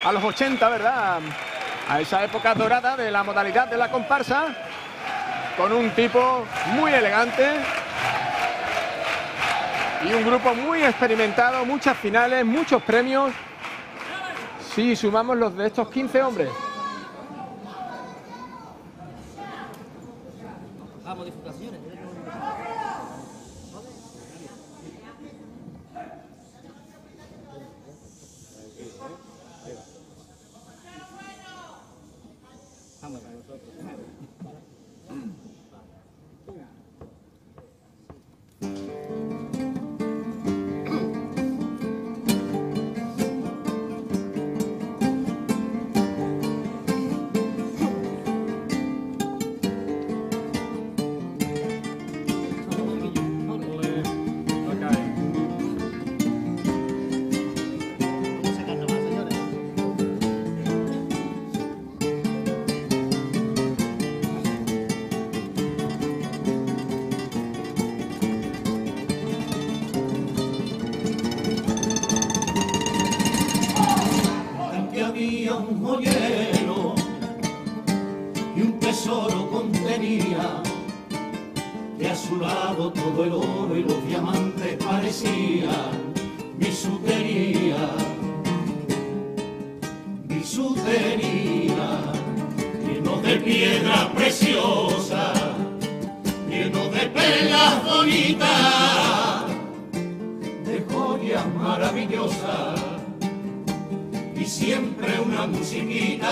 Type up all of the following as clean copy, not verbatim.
A los 80, ¿verdad? A esa época dorada de la modalidad de la comparsa, con un tipo muy elegante y un grupo muy experimentado, muchas finales, muchos premios. Sí, sumamos los de estos 15 hombres. Un joyero y un tesoro contenía, que a su lado todo el oro y los diamantes parecían bisutería, bisutería, lleno de piedras preciosas, lleno de perlas bonitas, de joyas maravillosas. Siempre una musiquita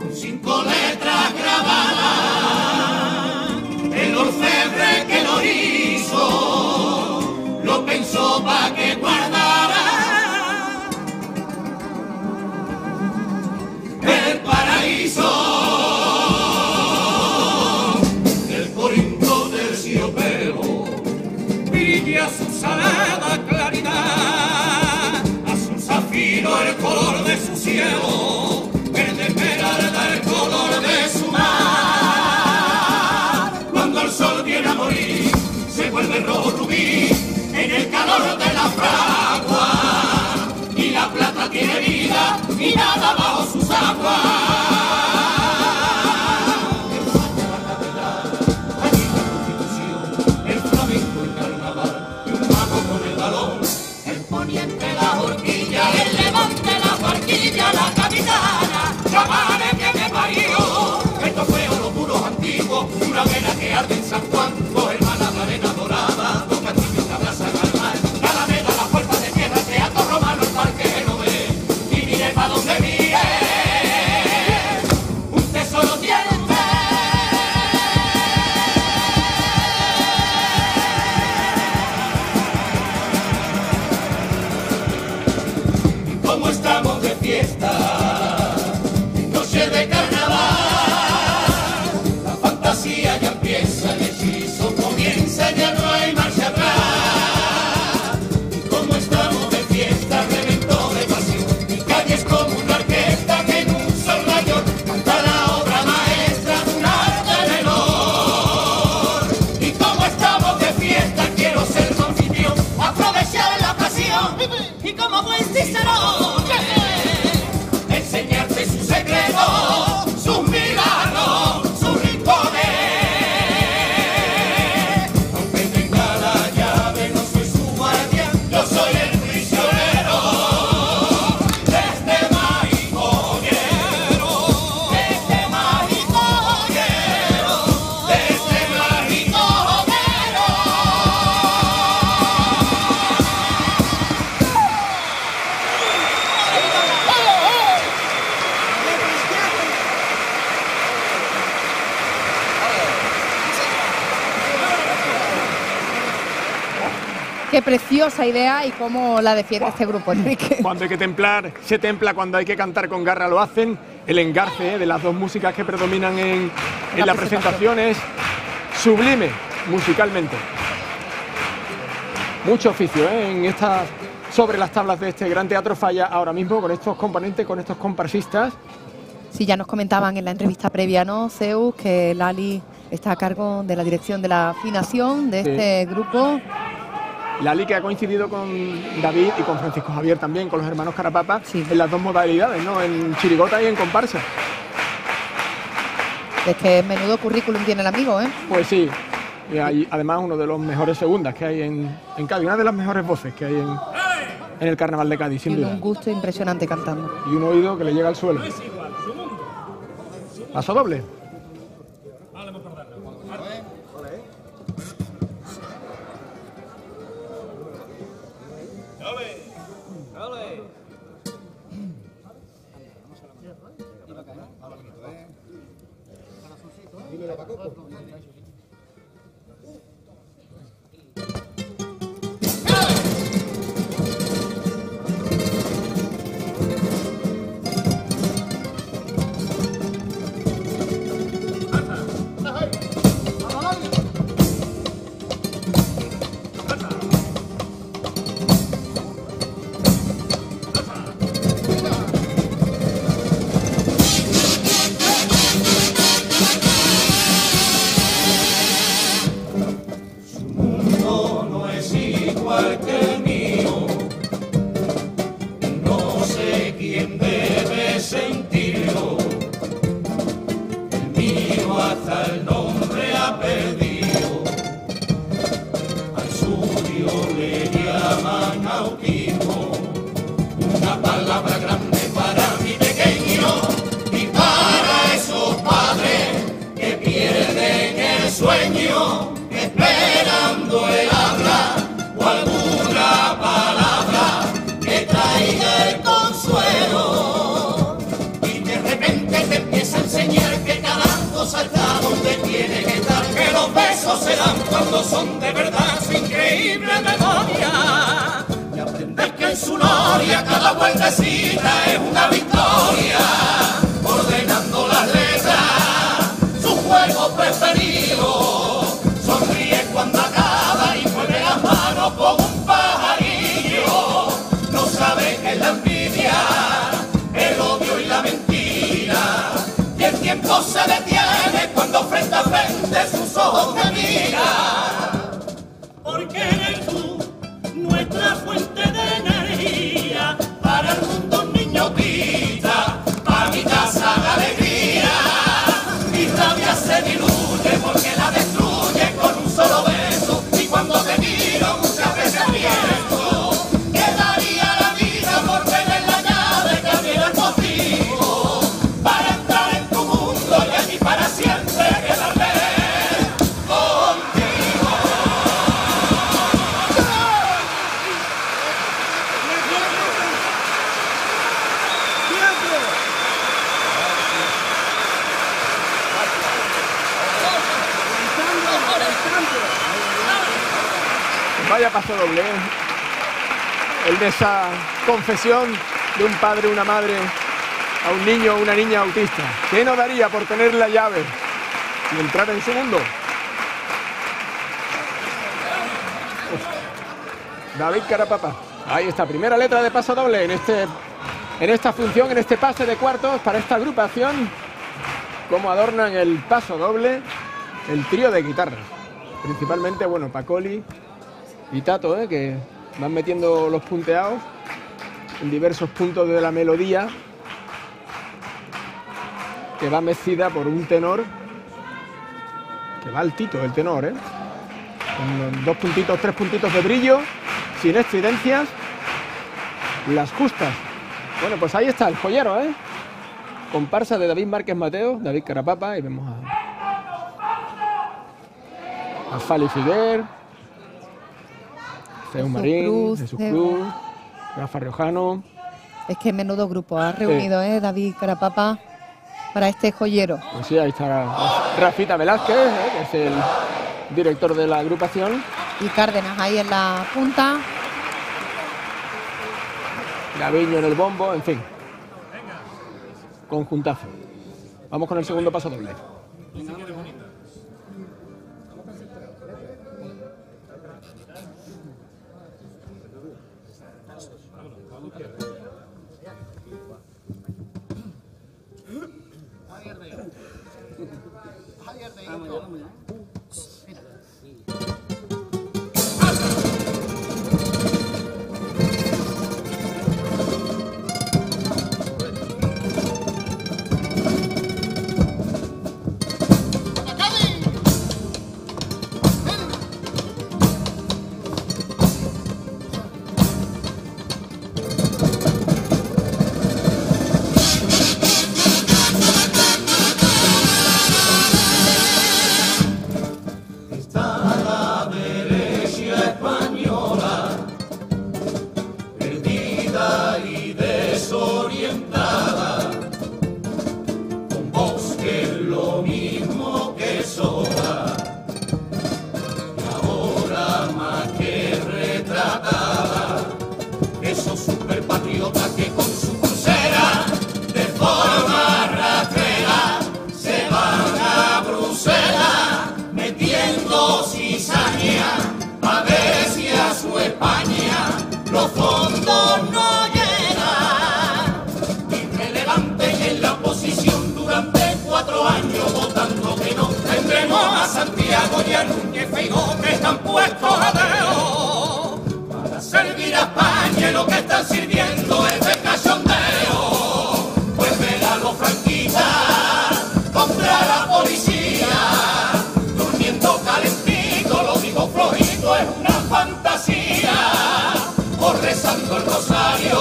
con 5 letras grabadas. El orfebre que lo hizo lo pensó pa' que guardara el paraíso. El corinto del terciopelo brilla su salada claridad. El color de su cielo, verde esmeralda, el color de su mar. Cuando el sol viene a morir, se vuelve rojo rubí en el calor de la fragua. Y la plata tiene vida y nada bajo sus aguas. La catedral, allí la Constitución, el flamenco, el carnaval, y un mago con el balón, el poniente, la horquilla, el levante, la barquilla, la capitana, chavales que me parió. Estos fueron los muros antiguos, una vela que arde en San Juan, dos hermanas de arena dorada, dos castillos de plaza normal, la alameda, las puertas de tierra, el teatro romano, el parque genovés, y mire pa' donde mire, un tesoro tiene. Estamos de fiesta, noche de carnaval, la fantasía ya empieza, el hechizo comienza, ya no hay marcha atrás. Y como estamos de fiesta, reventó de pasión, mi calle es como una orquesta que en un sol mayor canta la obra maestra de un arte menor. Y como estamos de fiesta, quiero ser tu anfitrión, aprovechar la pasión, y como buen Cicerón, sus milagros, sus rincones. Aunque tenga la llave, no soy su guardián, yo soy el prisionero de este mágico joyero, de este mágico joyero, de este mágico joyero. Qué preciosa idea y cómo la defiende este grupo, Enrique. Cuando hay que templar, se templa. Cuando hay que cantar con garra, lo hacen. El engarce de las dos músicas que predominan en la presentación es sublime musicalmente. Mucho oficio en estas, sobre las tablas de este Gran Teatro Falla ahora mismo, con estos componentes, con estos comparsistas. Sí, ya nos comentaban en la entrevista previa, ¿no, Zeus? Que Lali está a cargo de la dirección de la afinación de este grupo. Lali, que ha coincidido con David y con Francisco Javier también, con los hermanos Carapapa, sí, en las dos modalidades, ¿no? En chirigota y en comparsa. Es que menudo currículum tiene el amigo, ¿eh? Pues sí, y hay, además, uno de los mejores segundas que hay en Cádiz, una de las mejores voces que hay en el Carnaval de Cádiz, sin duda. Y un gusto impresionante cantando. Y un oído que le llega al suelo. Paso doble. Confesión de un padre, una madre, a un niño o una niña autista. ¿Qué no daría por tener la llave y entrar en su mundo? Uf. David Carapapa. Ahí está, primera letra de paso doble en esta función, en este pase de cuartos para esta agrupación. Como adornan el paso doble el trío de guitarra. Principalmente, bueno, Pacoli y Tato, que van metiendo los punteados en diversos puntos de la melodía, que va mecida por un tenor, que va altito el tenor, con dos puntitos, tres puntitos de brillo, sin excedencias, las justas. Bueno, pues ahí está el joyero, comparsa de David Márquez Mateo, David Carapapa, y vemos a Fali Figuer, Ceu Marín, Jesús Cruz, Rafa Riojano. Es que menudo grupo ha reunido, David Carapapa, para este joyero. Pues sí, ahí está Rafita Velázquez, que es el director de la agrupación. Y Cárdenas ahí en la punta. Gaviño en el bombo, en fin. Conjuntazo. Vamos con el segundo paso doble. orientada, con vos que es lo mismo que sola, y ahora más que retratada, esos superpatriotas que con su crucera de forma rastrera se van a Bruselas metiendo cizaña a ver si a su España los fondos no. Santiago y a Núñez Feijóo que están puestos a dedo para servir a España, y lo que están sirviendo es de cachondeo. Pues ver a los franquistas contra la policía, durmiendo calentito, lo digo flojito, es una fantasía. O rezando el rosario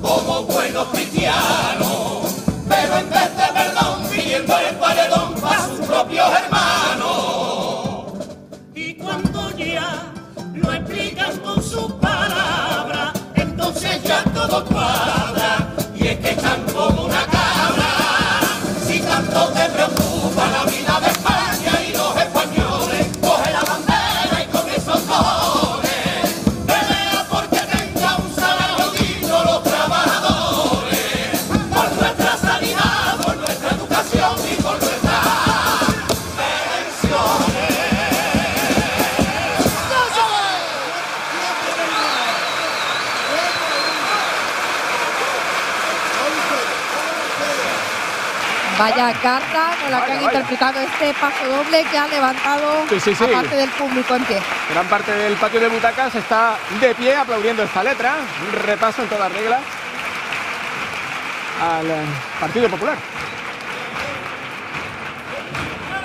como buenos cristianos, pero en vez de perdón pidiendo el paredón para sus propios hermanos. Con sus palabras, entonces ya todo cuadra, y es que están como una cabra. Si tanto te preocupa la vida de España y los españoles, coge la bandera y con esos cojones pelea porque tenga un salario digno los trabajadores, por nuestra sanidad, por nuestra educación y por nuestra. Vaya carta con la que han interpretado este paso doble que ha levantado a parte del público en pie. Gran parte del patio de butacas está de pie aplaudiendo esta letra. Un repaso en todas reglas al Partido Popular.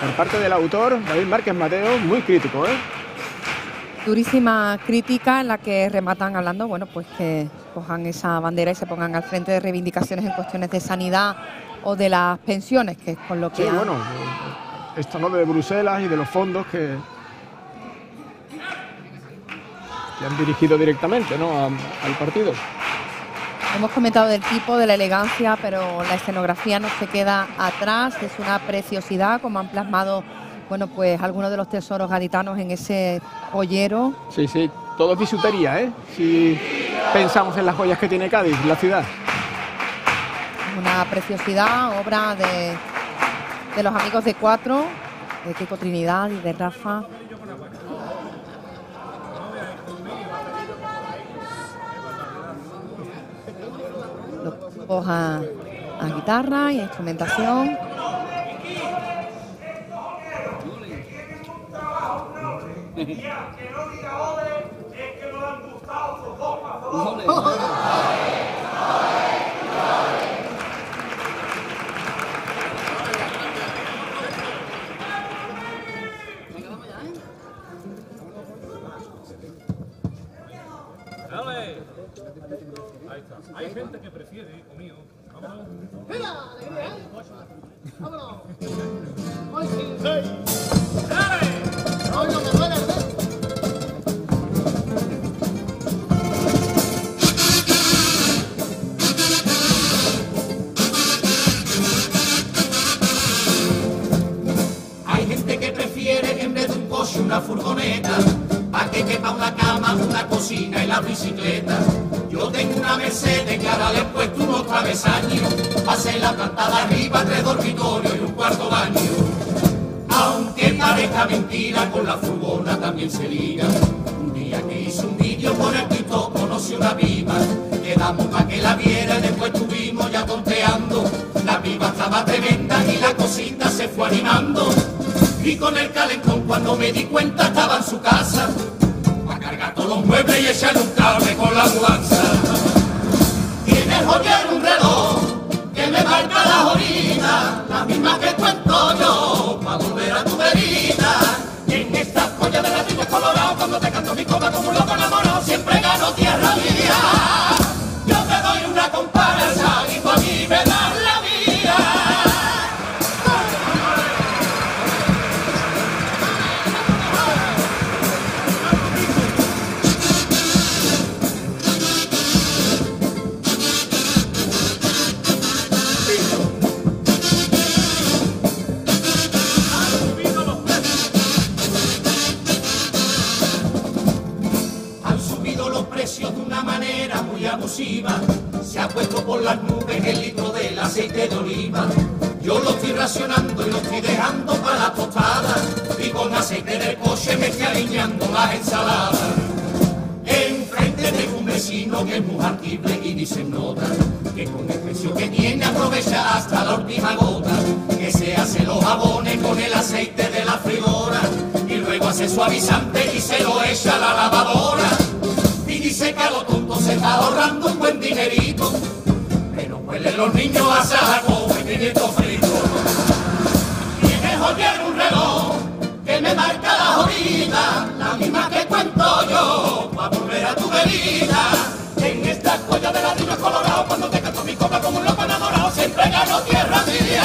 Por parte del autor, David Márquez Mateo, muy crítico, ¿eh? Durísima crítica en la que rematan hablando, bueno, pues que cojan esa bandera y se pongan al frente de reivindicaciones en cuestiones de sanidad o de las pensiones, que es con lo que... Sí, bueno, esto no de Bruselas y de los fondos que han dirigido directamente, ¿no?, al partido. Hemos comentado del tipo, de la elegancia, pero la escenografía no se queda atrás, es una preciosidad, como han plasmado, bueno, pues algunos de los tesoros gaditanos en ese joyero. Sí, sí, todo es bisutería, ¿eh?, si pensamos en las joyas que tiene Cádiz, la ciudad. Una preciosidad, obra de los amigos de Cuatro, de Tico Trinidad y de Rafa. Los a guitarra y a instrumentación. Hay gente que prefiere, hijo mío. Vámonos. ¡Mira! ¡Vámonos! ¡Hoy sí! ¡Sí! ¡Dale! ¡Hoy no me duele! Hay gente que prefiere en vez de un coche una furgoneta, para que quepa una cama, una cocina y la bicicleta. Yo tengo una Mercedes que ahora le he puesto unos travesaños, pasé la planta de arriba, 3 dormitorios y un cuarto baño. Aunque parezca mentira, con la furgona también se liga. Un día que hice un vídeo por el TikTok conocí una piba, quedamos para que la viera y después estuvimos ya tonteando. La piba estaba tremenda y la cosita se fue animando. Y con el calentón cuando me di cuenta estaba en su casa, cargar todos los muebles y echarle un cable con la mudanza. Tiene el joyero un reloj que me marca las orillas, las mismas que cuento yo, pa' volver a tu verita. Y en esta joya de latinos colorados, cuando te canto mi copa como un loco enamorado, siempre gano tierra mía. Yo te doy una comparsa y tú a mí me das la mía. el litro del aceite de oliva. Yo lo estoy racionando y lo estoy dejando para la tostada. Y con aceite del coche me estoy aliñando las ensaladas. Enfrente tengo un vecino que es muy artible y dice nota que con el precio que tiene aprovecha hasta la última gota. Que se hace los jabones con el aceite de la freidora y luego hace suavizante y se lo echa a la lavadora. Y dice que a lo tonto se está ahorrando un buen dinerito, pero huelen los niños a saco y pimiento frito. Y en el joyero un reloj que me marca las horitas, la misma que cuento yo pa' volver a tu bebida. En esta joya de ladrillos colorados, cuando te canto mi copa como un loco enamorado, siempre gano tierra mía.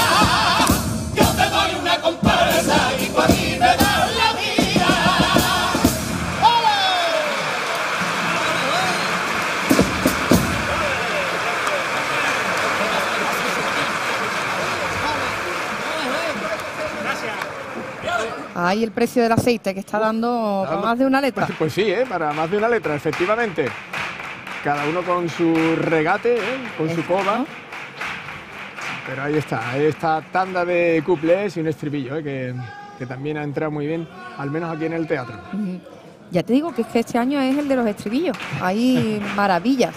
Yo te doy una comparsa y tú a mí me das la mía. Ahí el precio del aceite que está dando para más de una letra. Pues sí, para más de una letra, efectivamente. Cada uno con su regate, con su coba. Pero ahí está tanda de cuplés y un estribillo, que también ha entrado muy bien, al menos aquí en el teatro. Ya te digo que es que este año es el de los estribillos, hay maravillas.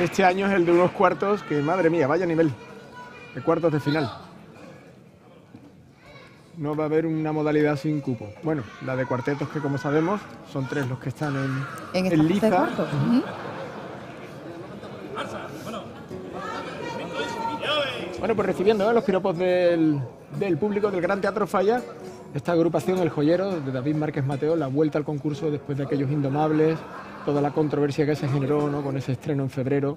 Este año es el de unos cuartos que, madre mía, vaya nivel de cuartos de final. No va a haber una modalidad sin cupo. Bueno, la de cuartetos, que como sabemos son tres los que están en lista. Bueno, pues recibiendo los piropos del público del Gran Teatro Falla, esta agrupación El Joyero de David Márquez Mateo, la vuelta al concurso después de aquellos indomables, toda la controversia que se generó, ¿no?, con ese estreno en febrero.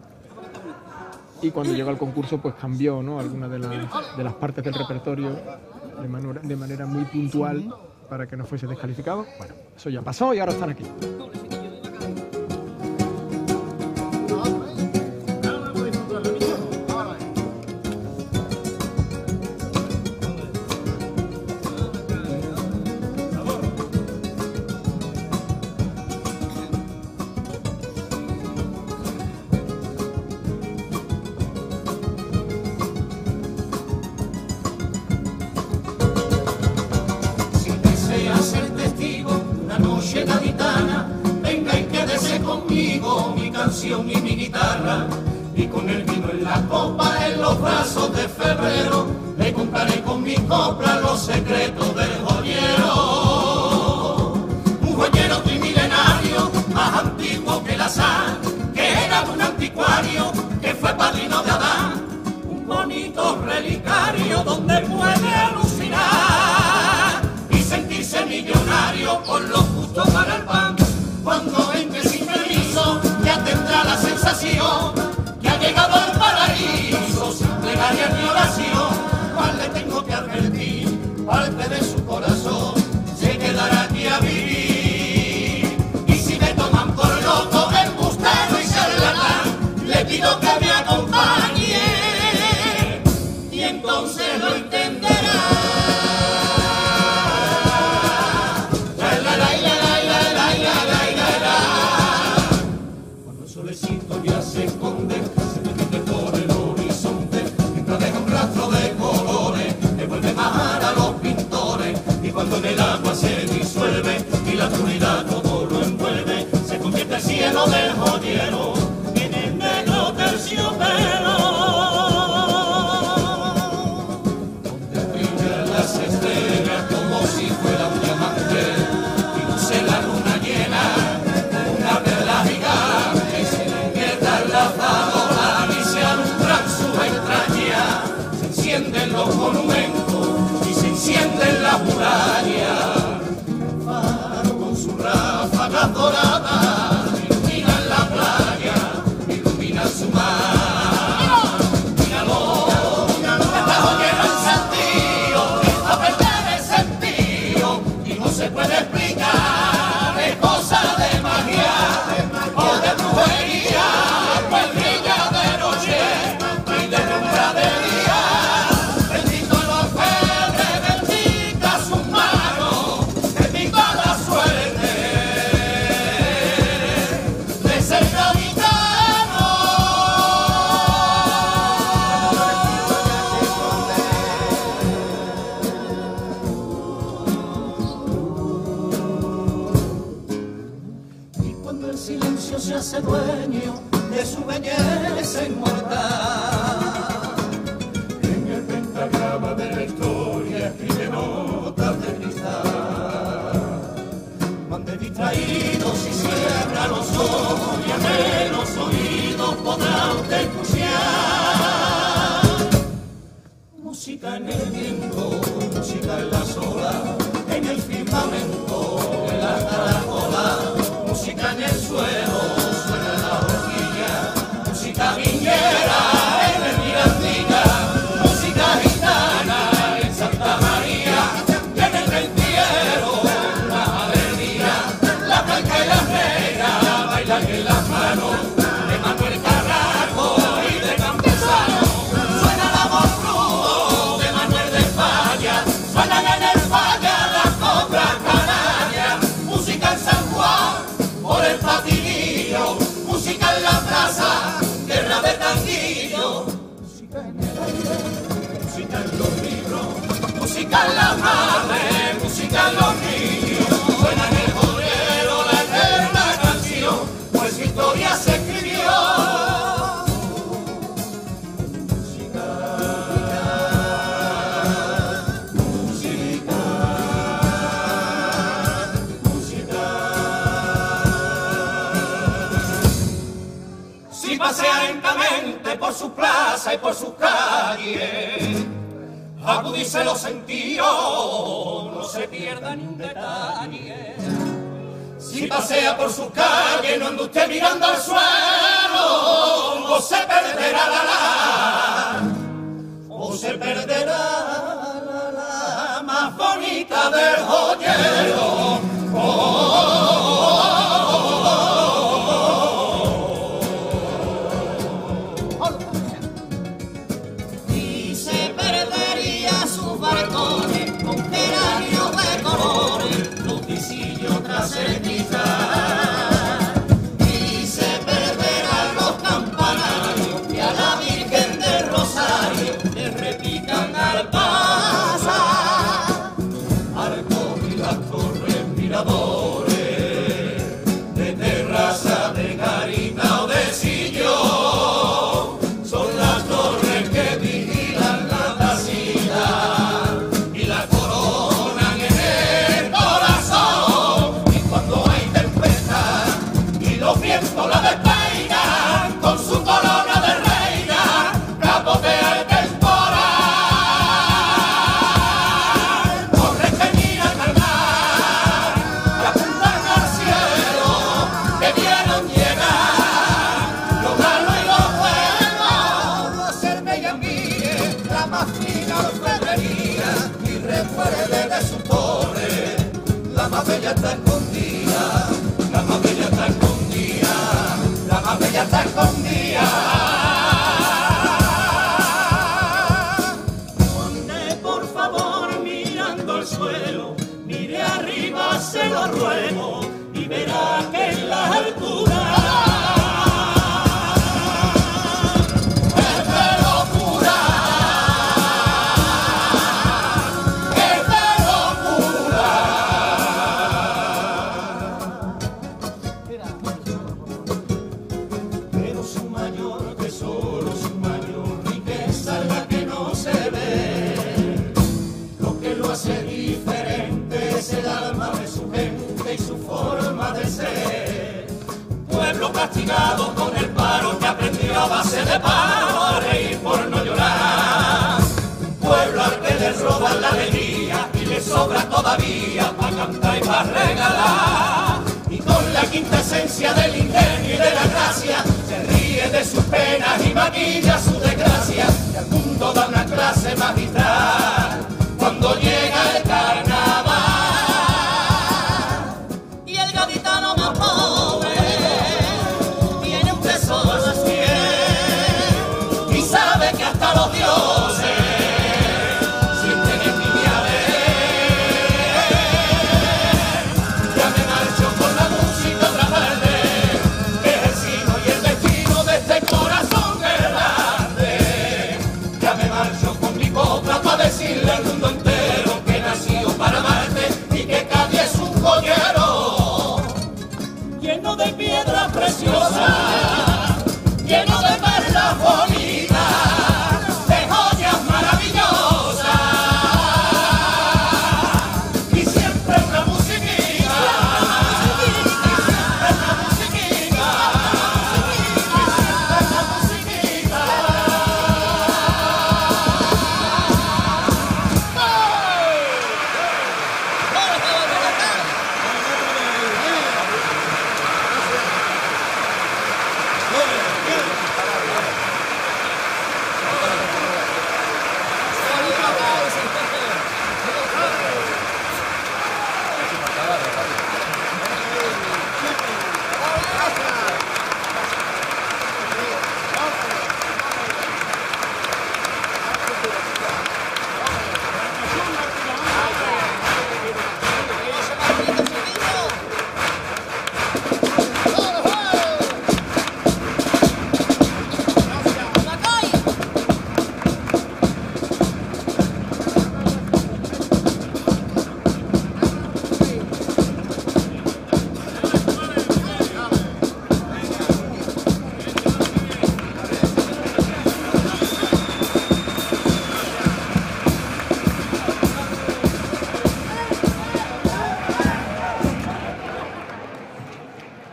Y cuando llegó al concurso pues cambió, ¿no?, algunas de las partes del repertorio de manera muy puntual para que no fuese descalificado. Bueno, eso ya pasó y ahora están aquí. Y mi guitarra, y con el vino en la copa, en los brazos de febrero, le contaré con mi copla los secretos del joyero. Un joyero trimilenario, más antiguo que la sal, que era un anticuario, que fue padrino de Adán, un bonito relicario donde puede alucinar y sentirse millonario con lo justo para el pan. Cuando entre sin permiso, ya tendrá la sensación que ha llegado al paraíso. Sin plegaria ni oración, cuál le tengo que advertir, parte de su corazón se quedará aquí a vivir. Y si me toman por loco, embustero y charlatán, le pido que me acompañe y entonces lo entenderá. Se esconde hacerse dueño de su belleza inmortal. En el pentagrama de la historia escribe notas de cristal. Mande distraídos y cierra los ojos y abre los oídos, podrá usted escuchar. Música en el viento, música en las olas, en el firmamento, en la caracola. Música en el suelo, suena la horquilla, música vinguera en Hermirancilla, música gitana en Santa María, en el Rentiero, la avenida, la blanca y la negra bailan en las manos, de Manuel Carrasco y de Campesano, suena la voz crudo de Manuel de Falla, suenan en el Falla las coplas canarias, música en San Juan, por el patinillo, música en la plaza, guerra de tanguillo, música en el aire, música en los libros, música en la madre, música en los niños, suena en el joyero la eterna canción, pues su historia se escribió. Por su plaza y por sus calles, acudice los sentidos, no se pierda ni un detalle. Si pasea por sus calles, no ande usted mirando al suelo, o se perderá la más bonita del joyero. Oh, oh, oh. Y se perderán los campanarios y a la Virgen del Rosario le repican al pasar. Arcos y las torres miradores de terraza, de garita o de sillón son las torres que vigilan la casita y la coronan en el corazón. La despeina con su corona de reina, capotea el temporal. Corre que mira al mar, que apuntan al cielo, que vieron llegar los galos y los fuegos, ser bella mía, la más fina orfebrería, y recuerde de sus torres, la más bella está escondida, la más bella está escondida. La más bella está escondida. Donde por favor mirando al suelo, mire arriba, se lo ruego, y verá que en las alturas. Castigado con el paro que aprendió a base de paro a reír por no llorar. Un pueblo al que le roban la alegría y le sobra todavía para cantar y para regalar. Y con la quinta esencia del ingenio y de la gracia se ríe de sus penas y maquilla su desgracia. Y al mundo da una clase magistral cuando llega el carnaval. Y el gaditano más pobre los dioses sienten envidia de él. Ya me marcho con la música otra tarde, que es el sino y el destino de este corazón grande. Ya me marcho con mi copla para decirle al mundo entero que nació para amarte y que Cádiz es un joyero lleno de piedras preciosas.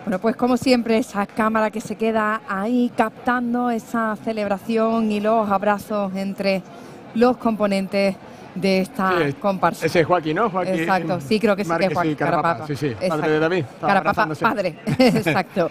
Bueno, pues como siempre, esa cámara que se queda ahí captando esa celebración y los abrazos entre los componentes de esta comparsa. Ese es Joaquín, ¿no? Joaquín, exacto, sí, creo que sí, que es Joaquín Carapapa. Sí, sí, padre de David. Carapapa, padre, exacto.